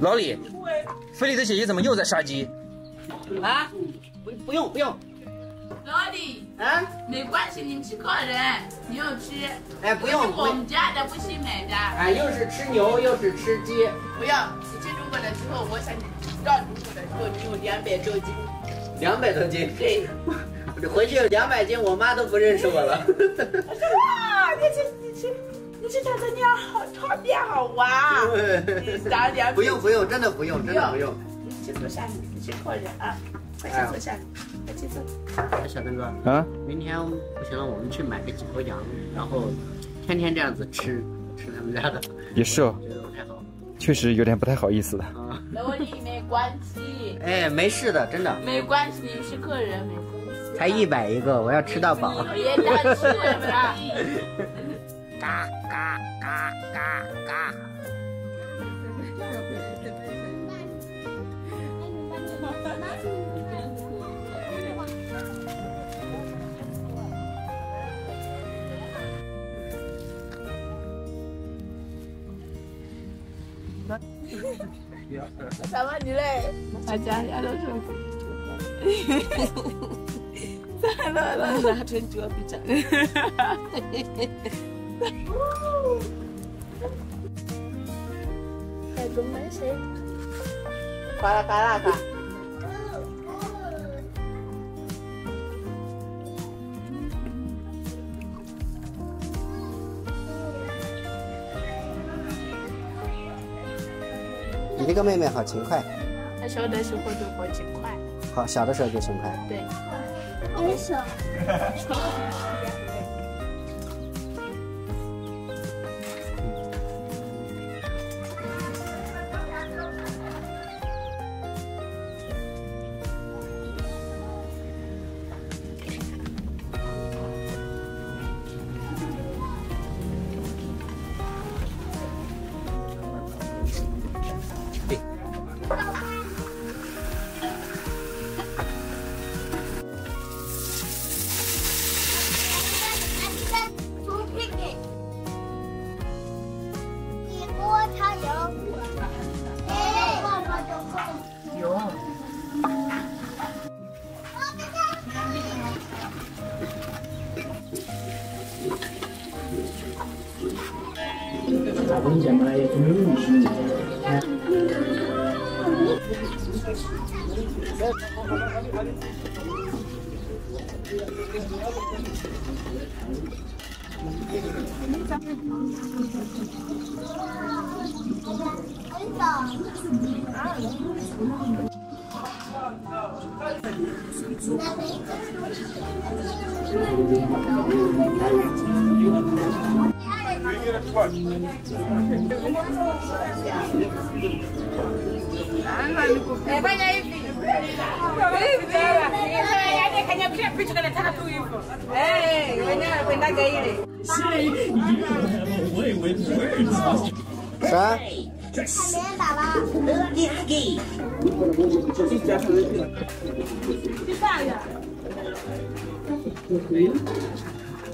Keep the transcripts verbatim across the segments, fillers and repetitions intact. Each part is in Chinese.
老李，菲利的姐姐怎么又在杀鸡？啊，不不用不用。老李，啊，没关系，你们几个人，你要吃。哎，不用，我们家的不是买的。哎，又是吃牛又是吃鸡，不要。你进中国了之后，我想到中国的时候只有两百多斤。两百多斤？对。回去有两百斤，我妈都不认识我了。哇，你吃你吃你吃长成那样好，超变好玩。长点。不用不用，真的不用，真的不用。你去坐下，你去靠着啊，快去坐下，快去坐。哎，小邓哥啊，明天不行了，我们去买个几头羊，然后天天这样子吃吃他们家的。也是哦，不太好。确实有点不太好意思的。老李没关系。哎，没事的，真的。没关系，你们是客人，没关系。 才一百一个，我要吃到饱。别担心了。嘎嘎嘎嘎嘎。啥玩意嘞？大家家都吃。 来来来，拿成桌比较。还有没谁？快啦快啦快！你这个妹妹好勤快。她小的时候就好勤快。好，小的时候就勤快。对。 没事。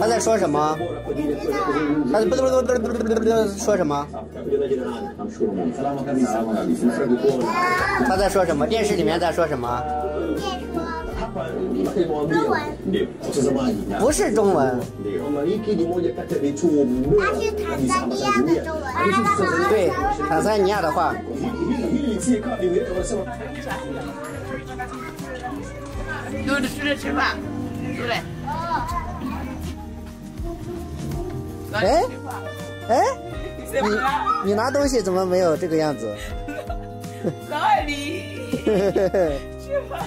他在说什么？他不不不不不不不说什么？他在说什么？电视里面在说什么？中文。不是中文。他是坦桑尼亚的中文。对，坦桑尼亚的话。 都是出来吃饭，出来。哎，哎，你你拿东西怎么没有这个样子？老李，吃饭。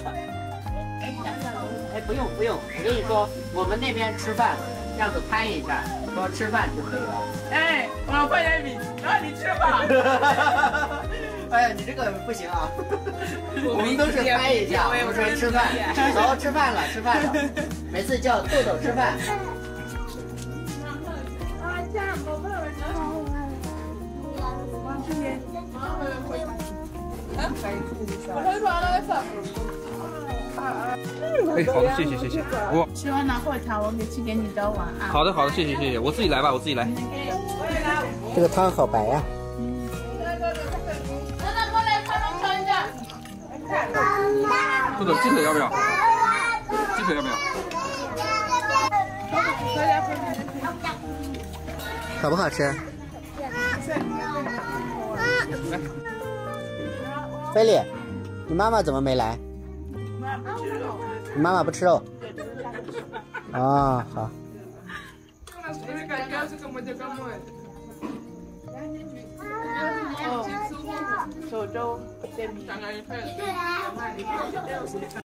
哎，不用不用，我跟你说，我们那边吃饭，这样子拍一下，说吃饭就可以了。哎，我放下笔，让你吃饭。哎呀，你这个不行啊！我们都是拍一下，我说吃饭，然后吃饭了，吃饭了。每次叫豆豆吃饭。哎，好的，谢谢谢谢。我吃完拿后汤，我每次给你倒碗啊。好的好的，谢谢谢谢，我自己来吧，我自己来。这个汤好白呀、啊。 豆豆，鸡腿要不要？鸡腿要不要？好不好吃？来，菲力，你妈妈怎么没来？你妈妈不吃肉。啊，好。手粥。 对。